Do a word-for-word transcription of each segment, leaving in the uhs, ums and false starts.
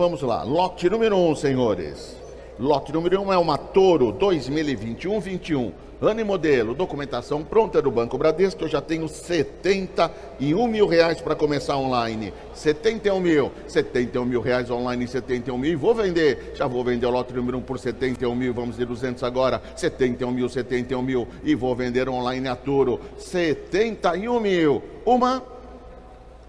Vamos lá, lote número um, senhores. Lote número um é uma Toro dois mil e vinte e um, vinte e um. Ano e modelo, documentação pronta do Banco Bradesco. Eu já tenho setenta e um mil reais para começar online. setenta e um mil. setenta e um mil reais online, setenta e um mil. E vou vender. Já vou vender o lote número um por setenta e um mil. Vamos de duzentos agora. setenta e um mil, setenta e um mil. E vou vender online a Toro. setenta e um mil. Uma.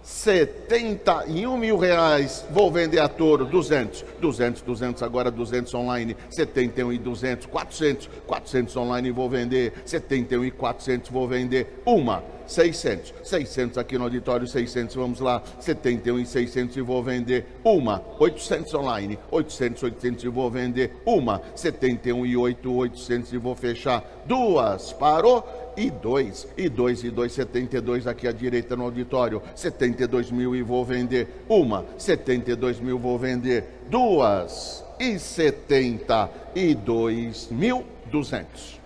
setenta e um mil reais. Vou vender a Toro. duzentos, duzentos, duzentos. Agora duzentos online. setenta e um e duzentos. quatrocentos, quatrocentos online. Vou vender. setenta e um e quatrocentos. Vou vender uma. seiscentos, seiscentos aqui no auditório. seiscentos. Vamos lá. setenta e um e seiscentos. E vou vender uma. oitocentos online. oitocentos, oitocentos. E vou vender uma. setenta e um e oito, oitocentos. E vou fechar duas. Parou. E dois, e dois, e dois, setenta e dois aqui à direita no auditório, setenta e dois mil e vou vender uma, setenta e dois mil vou vender duas e setenta e dois mil e duzentos.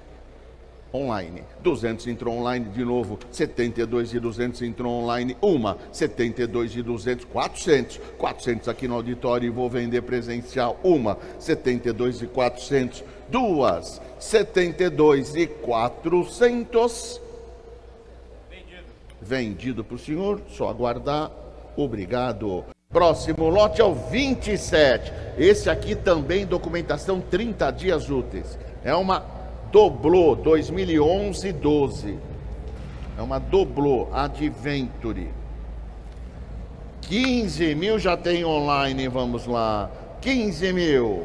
Online, duzentos entrou online de novo, setenta e dois e duzentos entrou online, uma, setenta e dois e duzentos, quatrocentos, quatrocentos aqui no auditório e vou vender presencial, uma, setenta e dois e quatrocentos, duas, setenta e dois e quatrocentos, vendido, vendido para o senhor, só aguardar, obrigado. Próximo lote é o vinte e sete, esse aqui também documentação trinta dias úteis, é uma Doblò dois mil e onze, doze, é uma Doblò Adventure, quinze mil já tem online, vamos lá, quinze mil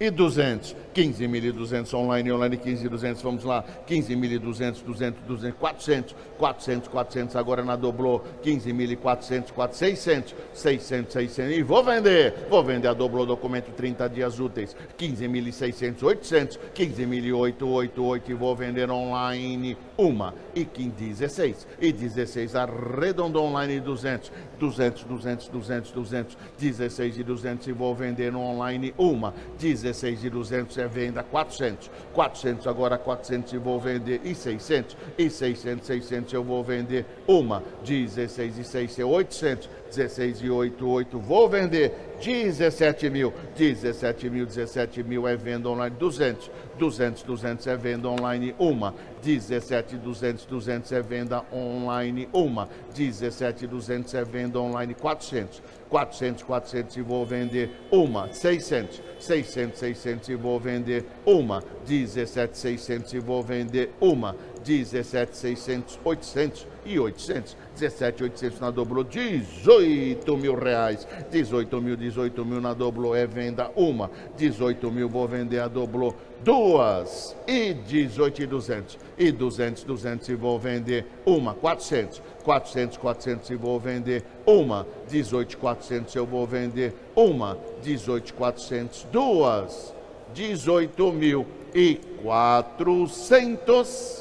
e duzentos, quinze mil e duzentos online, online quinze mil e duzentos, vamos lá, quinze mil e duzentos, duzentos, duzentos, quatrocentos, quatrocentos, quatrocentos, agora na Doblò, quinze mil e quatrocentos, quatrocentos, seiscentos, seiscentos, seiscentos, e vou vender, vou vender a Doblò, documento trinta dias úteis, quinze mil e seiscentos, oitocentos, quinze mil e oitocentos, oitenta e oito, e vou vender online, uma, e dezesseis, e dezesseis, arredondo online, duzentos, duzentos, duzentos, duzentos, duzentos, dezesseis e duzentos, e vou vender no online, uma, dezesseis e duzentos, é venda quatrocentos, quatrocentos agora quatrocentos e vou vender e seiscentos e seiscentos, seiscentos eu vou vender uma, dezesseis e seiscentos, oitocentos, dezesseis e oito, oito vou vender dezessete mil, dezessete mil, dezessete mil é venda online, duzentos, duzentos, duzentos é venda online, uma, dezessete, duzentos, duzentos é venda online, uma, dezessete, duzentos é venda online, quatrocentos, quatrocentos, quatrocentos e vou vender uma, seiscentos, seiscentos, seiscentos e vou vender uma, dezessete, seiscentos e vou vender uma, dezessete, seiscentos, oitocentos e oitocentos, dezessete, oitocentos na Doblò, dezoito mil reais, dezoito mil, dezoito mil na Doblò é venda uma, dezoito mil vou vender a Doblò, duas e dezoito e duzentos, e duzentos, duzentos e vou vender uma, quatrocentos, quatrocentos, quatrocentos e vou vender uma, dezoito, quatrocentos eu vou vender uma, dezoito, quatrocentos, duas, dezoito mil e quatrocentos.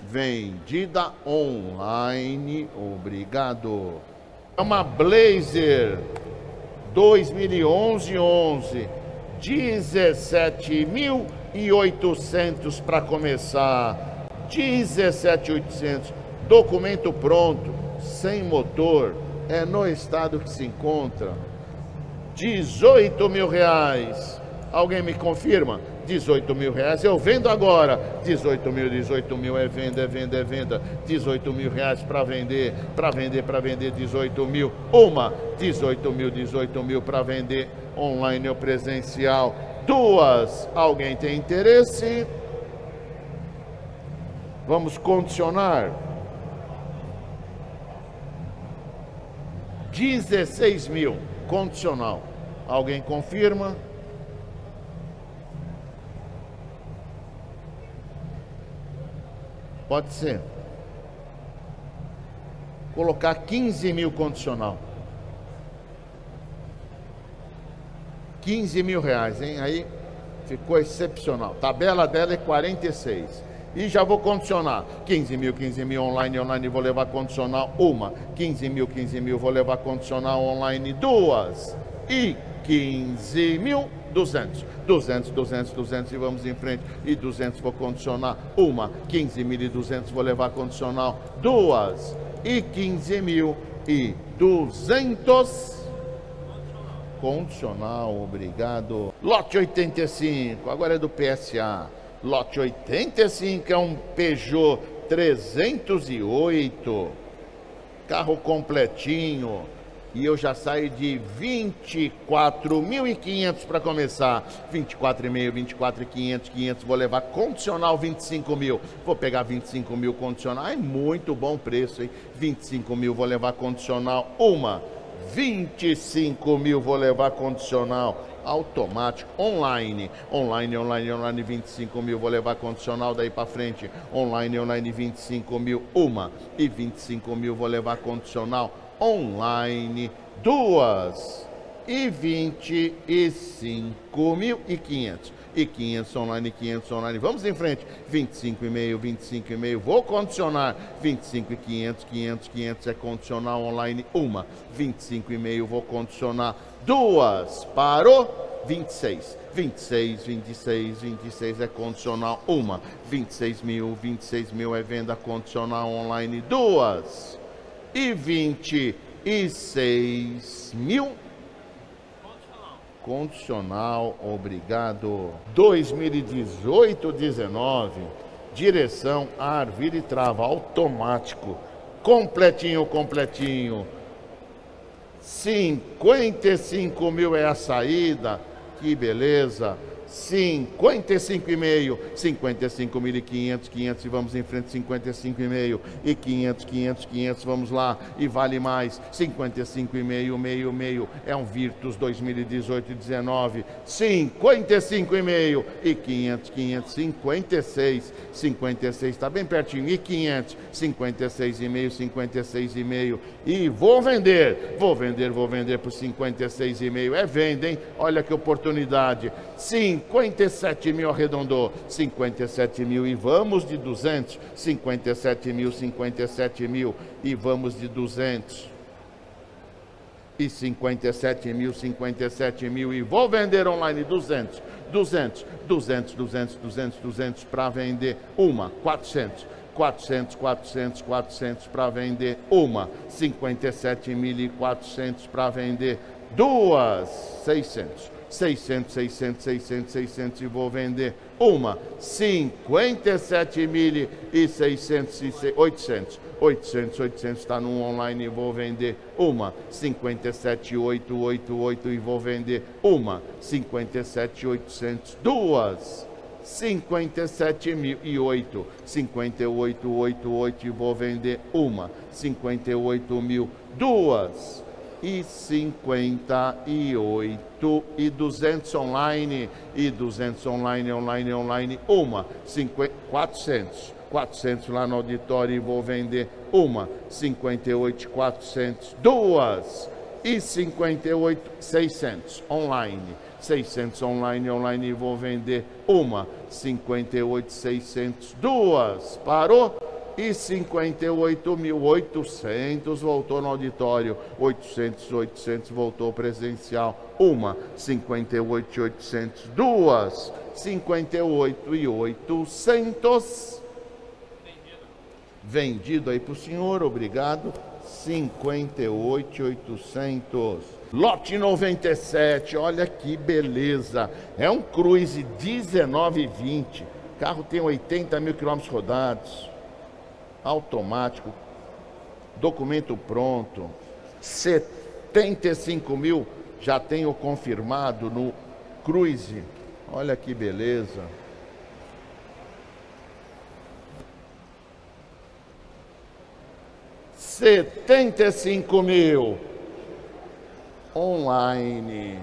Vendida online, obrigado. É uma Blazer dois mil e onze, onze, dezessete mil e oitocentos para começar, dezessete mil e oitocentos, documento pronto, sem motor, é no estado que se encontra, dezoito mil reais, alguém me confirma? dezoito mil reais, eu vendo agora, dezoito mil, dezoito mil é venda, é venda, é venda, dezoito mil reais para vender, para vender, para vender, dezoito mil, uma, dezoito mil, dezoito mil para vender, online ou presencial, duas, alguém tem interesse? Vamos condicionar, dezesseis mil, condicional, alguém confirma? Pode ser. Colocar quinze mil condicional. quinze mil reais, hein? Aí ficou excepcional. Tabela dela é quarenta e seis. E já vou condicionar. quinze mil, quinze mil online, online, vou levar condicional uma. quinze mil, quinze mil, vou levar condicional online duas. E quinze mil. duzentos, duzentos, duzentos, duzentos e vamos em frente, e duzentos vou condicionar uma, quinze mil e duzentos vou levar condicional duas, e quinze mil e duzentos. Condicional, obrigado. Lote oitenta e cinco, agora é do P S A. Lote oitenta e cinco é um Peugeot trezentos e oito. Carro completinho. E eu já saio de vinte e quatro mil e quinhentos para começar. vinte e quatro e meio, vinte e quatro mil e quinhentos, quinhentos. Vou levar condicional vinte e cinco mil. Vou pegar vinte e cinco mil condicional. É muito bom preço, hein? vinte e cinco mil, vou levar condicional. Uma. vinte e cinco mil, vou levar condicional. Automático, online, online, online, online, vinte e cinco mil, vou levar condicional daí pra frente, online, online, vinte e cinco mil, uma, e vinte e cinco mil, vou levar condicional, online, duas, e vinte e cinco mil e quinhentos, e quinhentos online, quinhentos online, vamos em frente, vinte e cinco e meio, vinte e cinco e meio, vou condicionar, vinte e cinco e quinhentos, quinhentos, quinhentos é condicional online, uma, vinte e cinco e meio, vou condicionar, duas, parou, vinte e seis, vinte e seis, vinte e seis, vinte e seis é condicional, uma, vinte e seis mil, vinte e seis mil é venda condicional online, duas, e vinte e seis mil, condicional, obrigado. dois mil e dezoito, dezenove, direção, ar, vira e trava, automático, completinho, completinho. cinquenta e cinco mil é a saída, que beleza. cinquenta e cinco e meio, cinquenta e cinco mil e quinhentos, quinhentos e vamos em frente, cinquenta e cinco e meio e quinhentos, quinhentos, quinhentos, vamos lá e vale mais, cinquenta e cinco e meio, meio, meio, é um Virtus dois mil e dezoito, dezenove, cinquenta e cinco e meio e quinhentos, quinhentos, cinquenta e seis, cinquenta e seis, tá bem pertinho, e quinhentos, cinquenta e seis e meio, cinquenta e seis e meio e vou vender, vou vender, vou vender por cinquenta e seis e meio, é venda, hein? Olha que oportunidade, cinquenta e sete mil arredondou, cinquenta e sete mil e vamos de duzentos, cinquenta e sete mil, cinquenta e sete mil e vamos de duzentos, e cinquenta e sete mil, cinquenta e sete mil e vou vender online, duzentos, duzentos, duzentos, duzentos, duzentos, duzentos para vender, uma, quatrocentos, quatrocentos, quatrocentos, quatrocentos para vender, uma, cinquenta e sete mil e quatrocentos para vender, duas, seiscentos. seiscentos, seiscentos, seiscentos, seiscentos e vou vender uma, cinquenta e sete mil e seiscentos, oitocentos, oitocentos, oitocentos está no online e vou vender uma, cinquenta e sete mil oitocentos e oitenta e oito e vou vender uma, cinquenta e sete mil e oitocentos, duas, cinquenta e sete mil e oito, cinquenta e oito mil e oitocentos e oitenta e oito e vou vender uma, cinquenta e oito mil, duas, e cinquenta e oito e duzentos online e duzentos online, online, online, uma, cinquenta, quatrocentos, quatrocentos lá no auditório e vou vender uma, cinquenta e oito, quatrocentos, duas e cinquenta e oito, seiscentos online, seiscentos online, online e vou vender uma, cinquenta e oito, seiscentos, duas, parou? E cinquenta e oito mil e oitocentos voltou no auditório, oitocentos, oitocentos voltou presencial, uma, cinquenta e oito mil e oitocentos, duas, cinquenta e oito mil e oitocentos, vendido aí pro senhor, obrigado, cinquenta e oito mil e oitocentos, lote noventa e sete, olha que beleza, é um Cruze dezenove vinte, carro tem oitenta mil quilômetros rodados, automático, documento pronto, setenta e cinco mil, já tenho confirmado no Cruze, olha que beleza. setenta e cinco mil, online,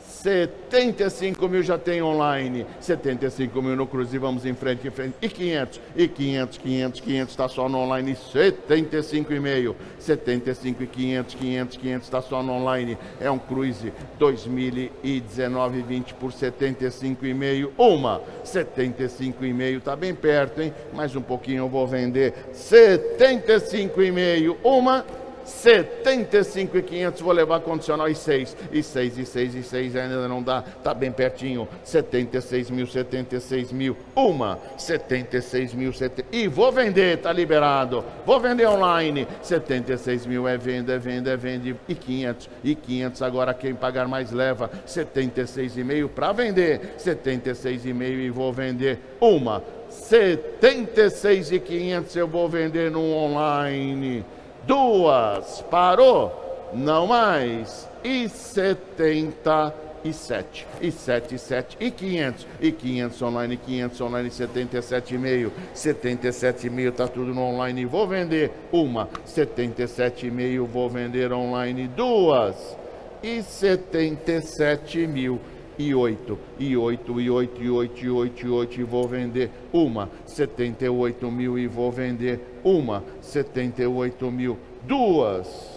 setenta e cinco mil já tem online, setenta e cinco mil no Cruze, vamos em frente, em frente, e quinhentos, e quinhentos, quinhentos, quinhentos, está só no online, setenta e cinco e meio, setenta e cinco e quinhentos, quinhentos, quinhentos, está só no online, é um Cruze dois mil e dezenove, vinte por setenta e cinco e meio, uma, setenta e cinco e meio, tá bem perto, hein, mais um pouquinho eu vou vender, setenta e cinco e meio, uma, setenta e cinco mil e quinhentos, vou levar condicional e seis, e seis, e seis, e seis, ainda não dá, tá bem pertinho, setenta e seis mil, setenta e seis mil, uma, setenta e seis mil, setenta... e vou vender, tá liberado, vou vender online, setenta e seis mil é venda, é venda, é venda, e quinhentos, e quinhentos, agora quem pagar mais leva, setenta e seis e meio para vender, setenta e seis e meio e vou vender uma, setenta e seis mil e quinhentos eu vou vender no online, duas, parou, não mais, e setenta e sete, e setenta e sete, e quinhentos, e quinhentos online, quinhentos online, setenta e sete e meio, setenta e sete e meio, tá tudo no online, vou vender uma, setenta e sete e meio, vou vender online, duas, e setenta e sete mil. E oito, e oito, e oito, e oito, e oito, e oito, e vou vender uma, setenta e oito mil, e vou vender uma, setenta e oito mil, duas,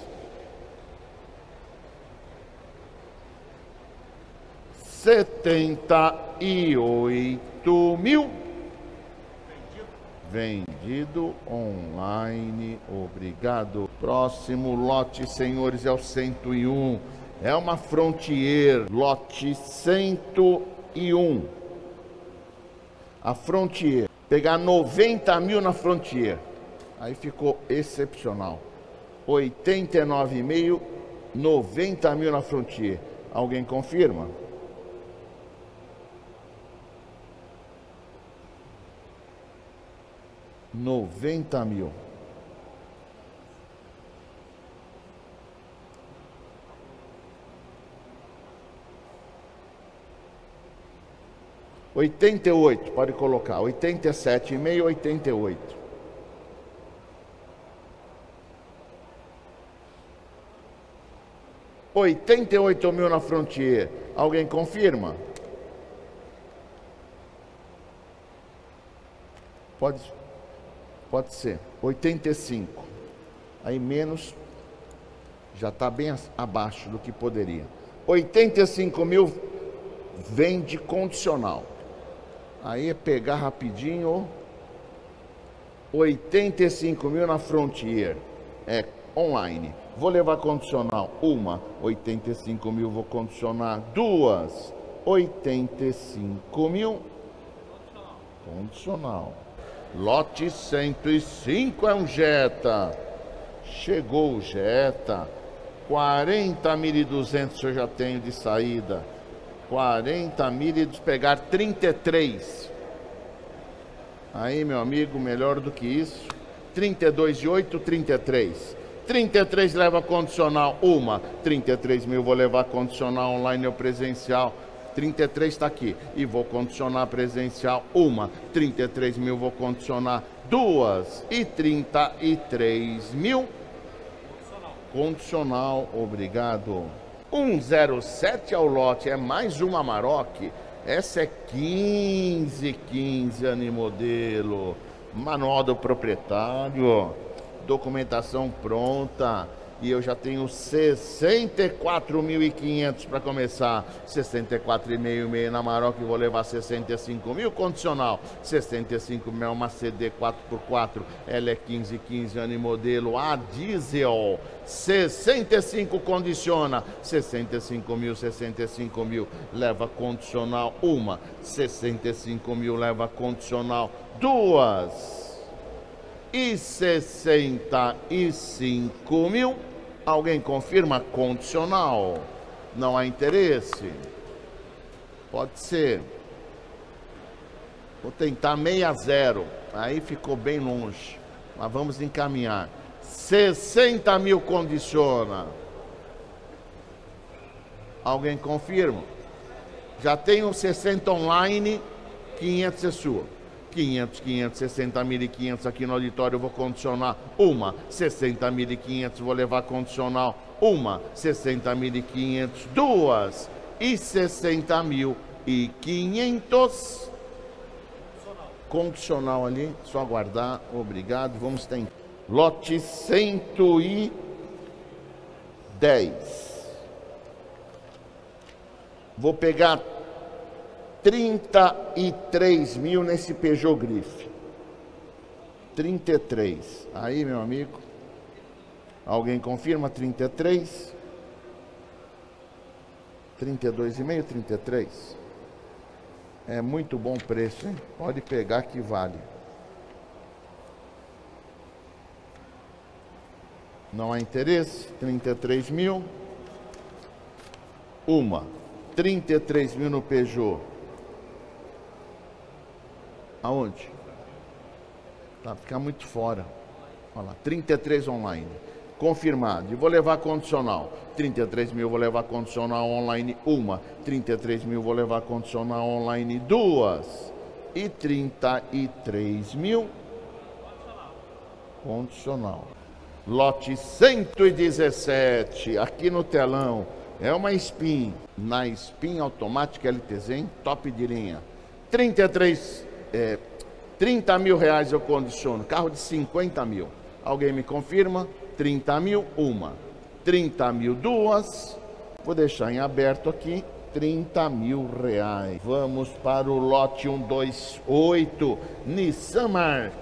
setenta e oito mil, vendido online, obrigado. Próximo lote, senhores, é o cento e um. É uma Frontier, lote cento e um. A Frontier. Pegar noventa mil na Frontier. Aí ficou excepcional. oitenta e nove e meio, noventa mil na Frontier. Alguém confirma? noventa mil. oitenta e oito, pode colocar, oitenta e sete e meio, oitenta e oito. oitenta e oito mil na Frontier, alguém confirma? Pode, pode ser, oitenta e cinco, aí menos, já está bem abaixo do que poderia. oitenta e cinco mil vende condicional. Aí é pegar rapidinho, oitenta e cinco mil na Frontier, é online, vou levar condicional, uma, oitenta e cinco mil, vou condicionar, duas, oitenta e cinco mil, condicional, lote cento e cinco é um Jetta, chegou o Jetta, quarenta mil e duzentos eu já tenho de saída, quarenta mil e pegar trinta e três. Aí, meu amigo, melhor do que isso. trinta e dois e oito, trinta e três. trinta e três leva condicional, uma. trinta e três mil vou levar condicional online ou presencial. trinta e três está aqui. E vou condicionar presencial, uma. trinta e três mil vou condicionar, duas. E trinta e três mil. Condicional. Condicional, obrigado. cento e sete ao lote, é mais uma Amarok, essa é quinze, quinze ano modelo, manual do proprietário, documentação pronta, e eu já tenho sessenta e quatro mil e quinhentos para começar, sessenta e quatro e meio na Amarok, vou levar sessenta e cinco mil condicional, sessenta e cinco mil é uma C D quatro por quatro, ela é quinze, quinze ano e modelo a diesel, sessenta e cinco condiciona, sessenta e cinco mil, sessenta e cinco mil leva condicional, uma, sessenta e cinco mil leva condicional, duas, e sessenta e cinco mil, alguém confirma condicional, não há interesse, pode ser, vou tentar sessenta, aí ficou bem longe, mas vamos encaminhar, sessenta mil condiciona, alguém confirma, já tenho sessenta online, quinhentos é sua, quinhentos, quinhentos, sessenta mil e quinhentos aqui no auditório, eu vou condicionar uma, sessenta mil e quinhentos, vou levar condicional uma, sessenta mil e quinhentos, duas e sessenta mil e quinhentos. Condicional ali, só aguardar, obrigado, vamos ter lote cento e dez. Vou pegar trinta e três mil nesse Peugeot Grife, trinta e três, aí meu amigo, Alguém confirma? trinta e três. trinta e dois e meio, trinta e três. É muito bom preço, hein? Pode pegar que vale. Não há interesse. trinta e três mil. Uma. trinta e três mil no Peugeot. Aonde? Tá, ficar muito fora. Olha lá, trinta e três online. Confirmado. E vou levar condicional. trinta e três mil, vou levar condicional online. Uma. trinta e três mil, vou levar condicional online. Duas. E trinta e três mil. Condicional. Lote cento e dezessete. Aqui no telão. É uma Spin. Na Spin automática L T Z em top de linha. trinta e três. É, trinta mil reais eu condiciono. Carro de cinquenta mil. Alguém me confirma? trinta mil, uma. trinta mil, duas. Vou deixar em aberto aqui. trinta mil reais. Vamos para o lote cento e vinte e oito. Nissan March.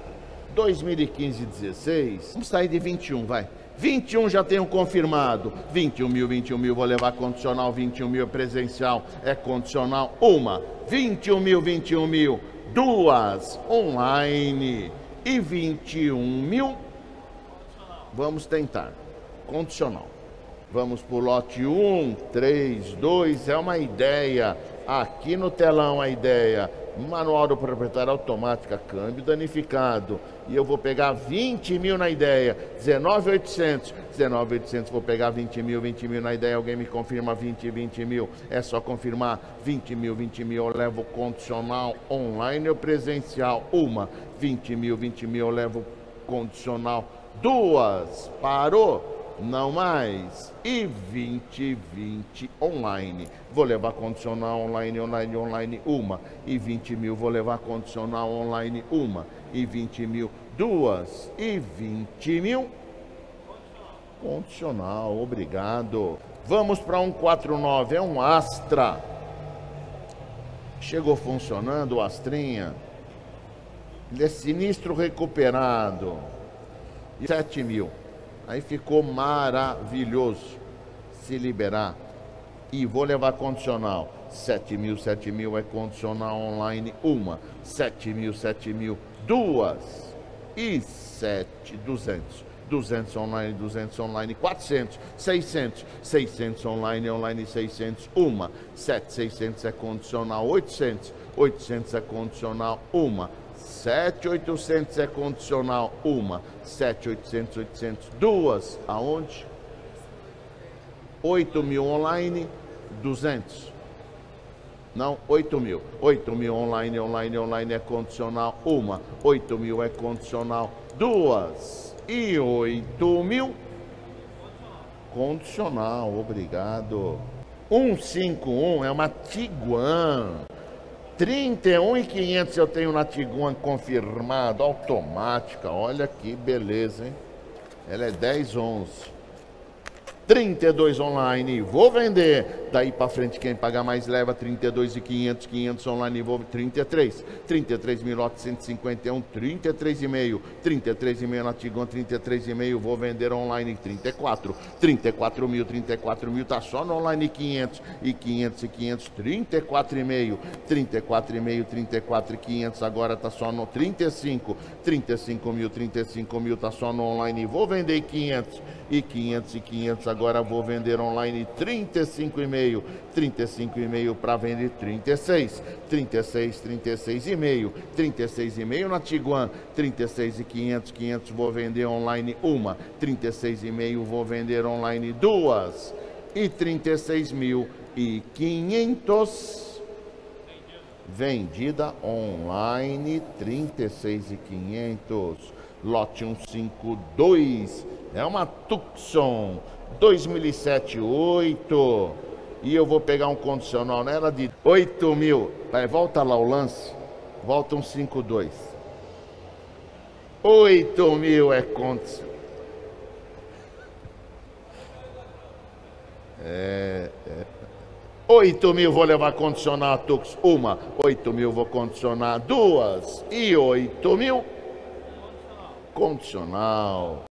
dois mil e quinze, dezesseis. Vamos sair de vinte e um, vai. vinte e um já tenho confirmado. vinte e um mil, vinte e um mil, vou levar condicional. vinte e um mil presencial. É condicional, uma. vinte e um mil, vinte e um mil. Duas online e vinte e um mil. Vamos tentar. Condicional. Vamos pro lote um, três, dois. É uma ideia. Aqui no telão a ideia. Manual do proprietário automática. Câmbio danificado. E eu vou pegar vinte mil na ideia. dezenove mil e oitocentos. dezenove mil e oitocentos. Vou pegar vinte mil, vinte mil na ideia. Alguém me confirma? vinte, vinte mil. É só confirmar. vinte mil, vinte mil. Eu levo condicional online ou presencial. Uma. vinte mil, vinte mil. Eu levo condicional. Duas. Parou. Não mais. E vinte, vinte online. Vou levar condicional online, online, online, uma. E vinte mil, vou levar condicional online, uma. E vinte mil, duas. E vinte mil. Condicional, obrigado. Vamos para cento e quarenta e nove, é um Astra. Chegou funcionando o Astrinha. Ele é sinistro recuperado. sete mil. Aí ficou maravilhoso se liberar. E vou levar condicional. sete mil, sete mil é condicional online. Uma. sete mil, sete mil. Duas. E sete. duzentos. duzentos online, duzentos online. quatrocentos. seiscentos. seiscentos online, online. seiscentos. Uma. sete. seiscentos é condicional. oitocentos. oitocentos é condicional. Uma. sete mil e oitocentos é condicional, uma. sete mil e oitocentos, oitocentos, duas. Aonde? oito mil online, duzentos. Não, oito mil. oito mil online, online, online é condicional, uma. oito mil é condicional, duas. E oito mil. Condicional, obrigado. cento e cinquenta e um é uma Tiguan. trinta e um mil e quinhentos eu tenho na Tiguan confirmado, automática. Olha que beleza, hein? Ela é dez, onze. trinta e dois online, vou vender. Daí pra frente quem pagar mais leva. Trinta e dois e quinhentos, quinhentos online, vou trinta e três. trinta e três mil, oitocentos e cinquenta e um, trinta e três e meio. trinta e três e meio na Tiguan, trinta e três e meio, vou vender online. Trinta e quatro. trinta e quatro mil, trinta e quatro mil, tá só no online. Quinhentos e quinhentos e quinhentos, trinta e quatro e meio. trinta e quatro e meio, trinta e quatro e quinhentos, agora tá só no trinta e cinco. trinta e cinco mil, trinta e cinco mil, tá só no online, vou vender. Quinhentos e quinhentos e quinhentos, agora vou vender online. Trinta e cinco e meio, trinta e cinco e meio para vender. trinta e seis, trinta e seis, trinta e seis e meio, trinta e seis e meio na Tiguan. Trinta e seis e quinhentos, quinhentos vou vender online, uma. trinta e seis e meio vou vender online, duas. E trinta e seis mil e quinhentos vendida online. Trinta e seis e quinhentos. Lote cento e cinquenta e dois é uma Tucson dois mil e sete, oito. E eu vou pegar um condicional nela de oito mil. Vai, volta lá o lance. Volta um cinquenta e dois. oito mil é condicional. É, é. oito mil vou levar condicional a Tucson. Uma. oito mil vou condicionar. Duas. E oito mil. Condicional.